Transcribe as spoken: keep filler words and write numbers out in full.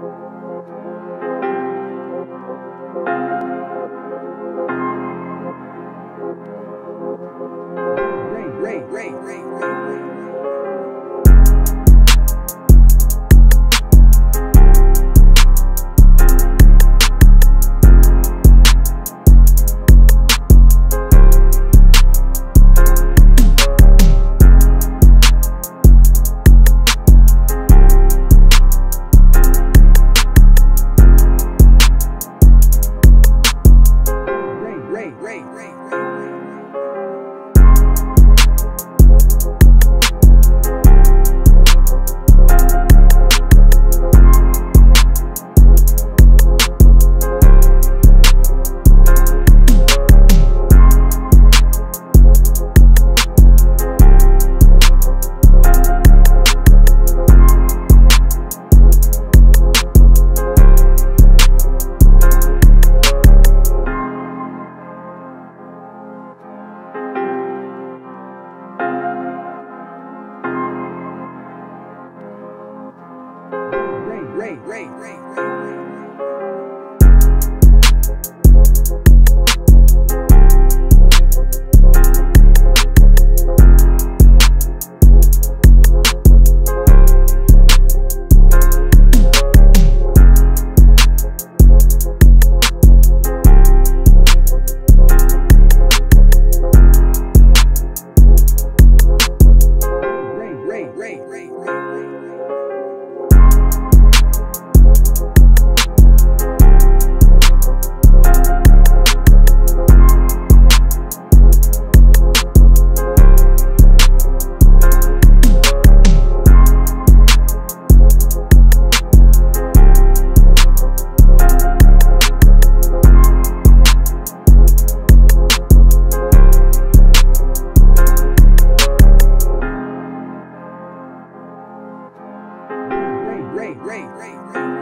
Ray, Ray, Ray, Ray. Ray, Ray, Ray, Ray, Ray. Ray, Ray, Ray, Ray, Ray, Ray. Ray, Ray, Ray, Ray.